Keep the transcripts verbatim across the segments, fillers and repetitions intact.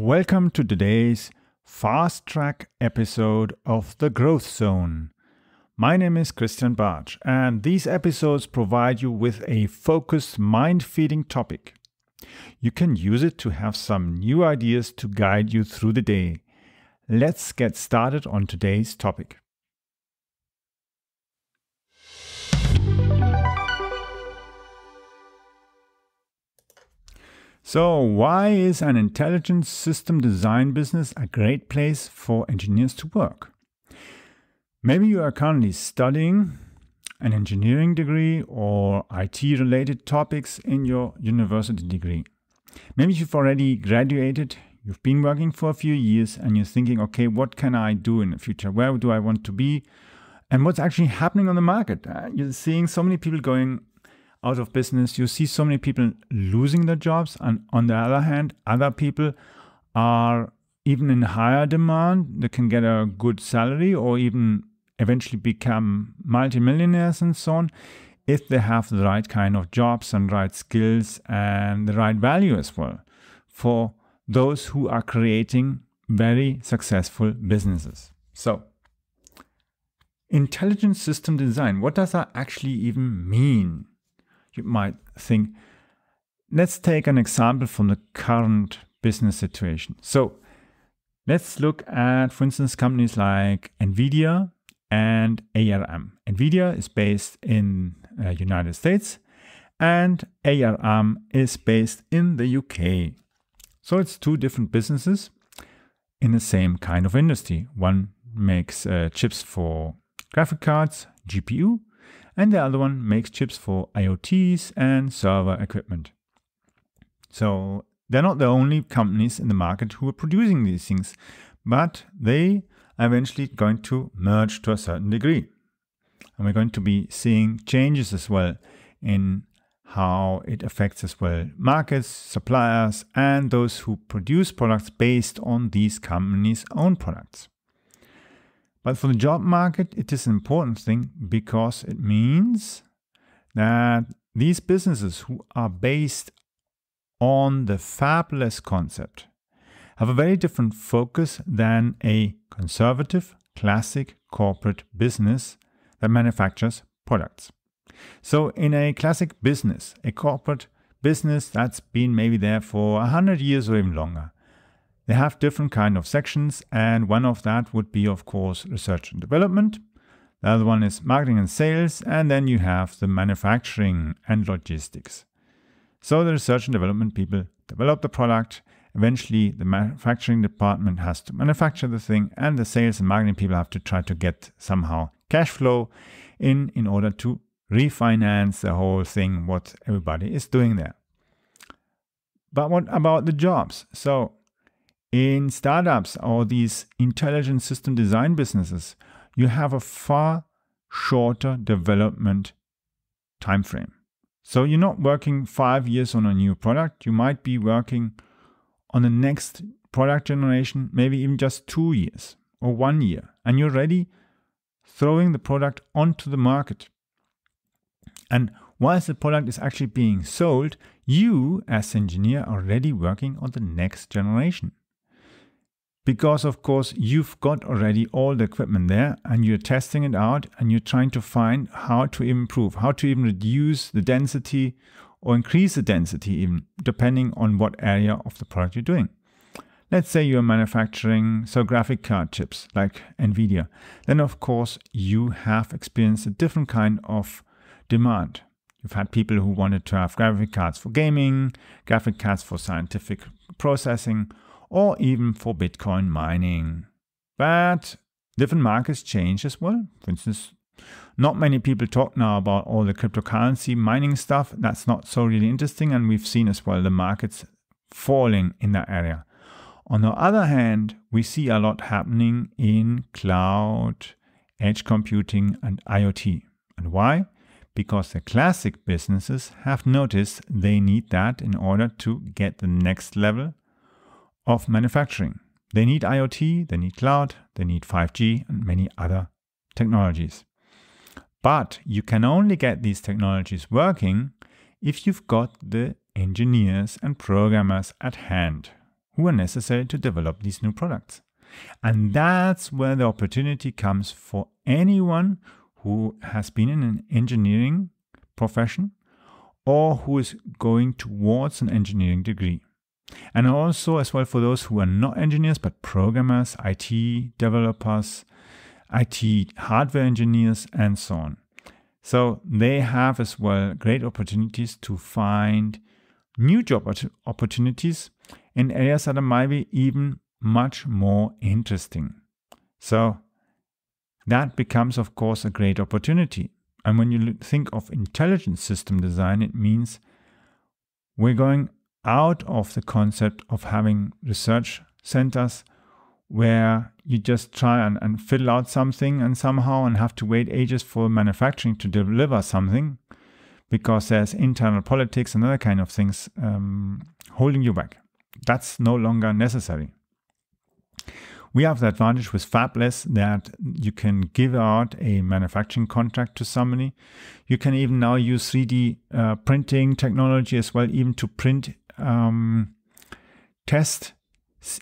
Welcome to today's Fast Track episode of The Growth Zone. My name is Christian Bartsch, and these episodes provide you with a focused, mind-feeding topic. You can use it to have some new ideas to guide you through the day. Let's get started on today's topic. So, why is an intelligent system design business a great place for engineers to work? Maybe you are currently studying an engineering degree or I T-related topics in your university degree. Maybe you've already graduated, you've been working for a few years, and you're thinking, okay, what can I do in the future? Where do I want to be? And what's actually happening on the market? You're seeing so many people going out of business, you see so many people losing their jobs, and on the other hand, other people are even in higher demand. They can get a good salary or even eventually become multimillionaires and so on, if they have the right kind of jobs and right skills and the right value as well for those who are creating very successful businesses. So, intelligent system design, what does that actually even mean? You might think, let's take an example from the current business situation. So let's look at, for instance, companies like Nvidia and A R M. Nvidia is based in the uh, United States and A R M is based in the U K. So it's two different businesses in the same kind of industry. One makes uh, chips for graphic cards, G P U, and the other one makes chips for I O Ts and server equipment. So they're not the only companies in the market who are producing these things, but they are eventually going to merge to a certain degree. And we're going to be seeing changes as well in how it affects as well markets, suppliers, and those who produce products based on these companies' own products. But for the job market, it is an important thing because it means that these businesses who are based on the fabless concept have a very different focus than a conservative, classic corporate business that manufactures products. So in a classic business, a corporate business that's been maybe there for a hundred years or even longer, they have different kind of sections, and one of that would be, of course, research and development. The other one is marketing and sales, and then you have the manufacturing and logistics. So the research and development people develop the product. Eventually, the manufacturing department has to manufacture the thing, and the sales and marketing people have to try to get somehow cash flow in in order to refinance the whole thing, what everybody is doing there. But what about the jobs? So in startups or these intelligent system design businesses, you have a far shorter development time frame. So you're not working five years on a new product. You might be working on the next product generation, maybe even just two years or one year, and you're already throwing the product onto the market. And whilst the product is actually being sold, you as engineer are already working on the next generation. Because, of course, you've got already all the equipment there and you're testing it out and you're trying to find how to improve, how to even reduce the density or increase the density even, depending on what area of the product you're doing. Let's say you're manufacturing, so graphic card chips like Nvidia. Then, of course, you have experienced a different kind of demand. You've had people who wanted to have graphic cards for gaming, graphic cards for scientific processing, or even for Bitcoin mining. But different markets change as well. For instance, not many people talk now about all the cryptocurrency mining stuff. That's not so really interesting, and we've seen as well the markets falling in that area. On the other hand, we see a lot happening in cloud, edge computing, and I O T. And why? Because the classic businesses have noticed they need that in order to get the next level of manufacturing. They need I O T, they need cloud, they need five G and many other technologies. But you can only get these technologies working if you've got the engineers and programmers at hand who are necessary to develop these new products. And that's where the opportunity comes for anyone who has been in an engineering profession or who is going towards an engineering degree. And also as well for those who are not engineers, but programmers, I T developers, I T hardware engineers, and so on. So they have as well great opportunities to find new job opportunities in areas that are maybe even much more interesting. So that becomes, of course, a great opportunity. And when you think of intelligent system design, it means we're going out of the concept of having research centers where you just try and, and fiddle out something and somehow and have to wait ages for manufacturing to deliver something because there's internal politics and other kind of things um, holding you back. That's no longer necessary. We have the advantage with Fabless that you can give out a manufacturing contract to somebody. You can even now use three D uh, printing technology as well, even to print um, test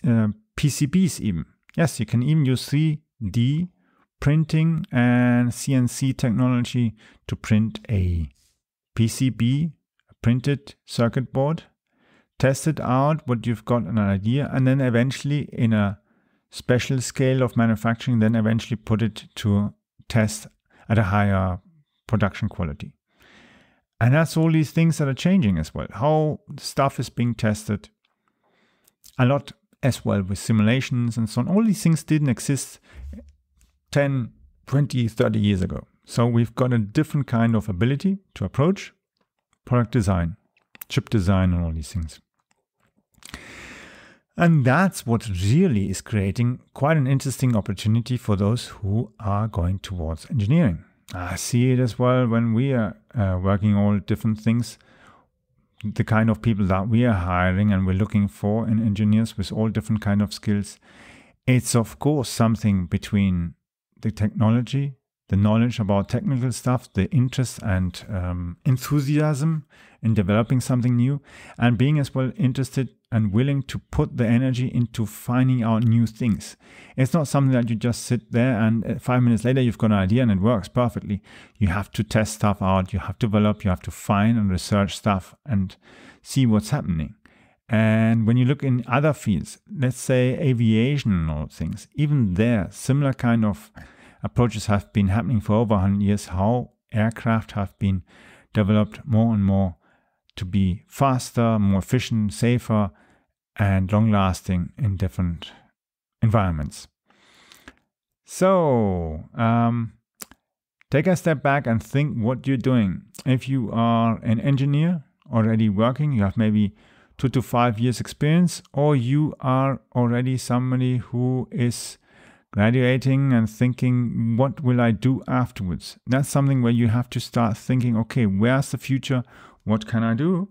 uh, P C Bs even. Yes, you can even use three D printing and C N C technology to print a P C B, a printed circuit board, test it out, what you've got an idea, and then eventually in a special scale of manufacturing, then eventually put it to test at a higher production quality. And that's all these things that are changing as well. How stuff is being tested a lot as well with simulations and so on. All these things didn't exist ten, twenty, thirty years ago. So we've got a different kind of ability to approach product design, chip design, and all these things. And that's what really is creating quite an interesting opportunity for those who are going towards engineering. I see it as well when we are uh, working all different things, the kind of people that we are hiring and we're looking for in engineers with all different kind of skills. It's of course something between the technology, the knowledge about technical stuff, the interest and um, enthusiasm in developing something new, and being as well interested and willing to put the energy into finding out new things. It's not something that you just sit there and five minutes later you've got an idea and it works perfectly. You have to test stuff out, you have to develop, you have to find and research stuff and see what's happening. And when you look in other fields, let's say aviation and all things, even there, similar kind of approaches have been happening for over one hundred years, how aircraft have been developed more and more to be faster, more efficient, safer, and long-lasting in different environments. So, um, take a step back and think what you're doing. If you are an engineer already working, you have maybe two to five years experience, or you are already somebody who is graduating and thinking, what will I do afterwards? That's something where you have to start thinking, okay, where's the future? What can I do?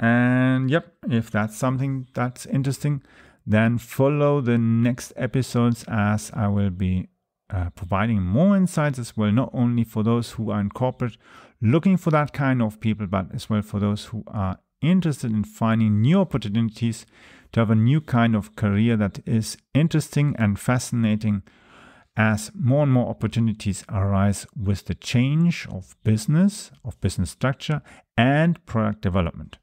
And yep, if that's something that's interesting, then follow the next episodes as I will be uh, providing more insights as well, not only for those who are in corporate looking for that kind of people, but as well for those who are interested in finding new opportunities to have a new kind of career that is interesting and fascinating as more and more opportunities arise with the change of business, of business structure, and product development.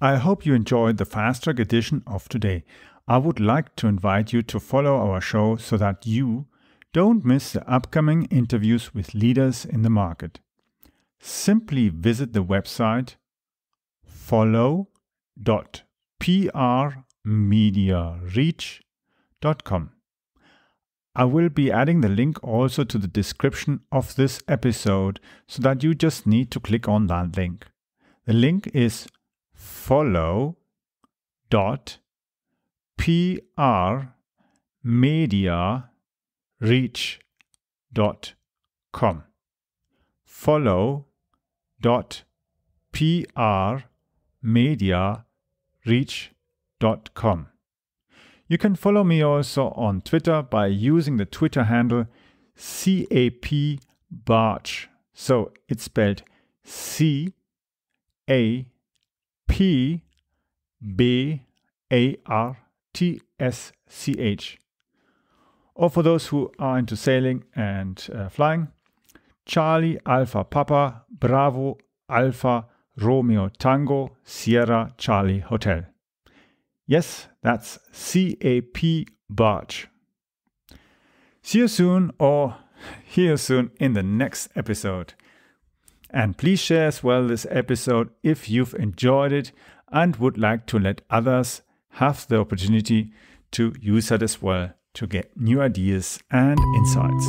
I hope you enjoyed the Fast Track edition of today. I would like to invite you to follow our show so that you don't miss the upcoming interviews with leaders in the market. Simply visit the website follow dot p r media reach dot com. I will be adding the link also to the description of this episode so that you just need to click on that link. The link is follow dot p r media reach dot com. follow dot p r media reach dot com. You can follow me also on Twitter by using the Twitter handle capbarch. So it's spelled C A P B A R T S C H. Or for those who are into sailing and uh, flying, Charlie Alpha Papa Bravo Alpha Romeo Tango Sierra Charlie Hotel. Yes, that's C A P barch. See you soon, or hear you soon in the next episode. And please share as well this episode if you've enjoyed it and would like to let others have the opportunity to use it as well to get new ideas and insights.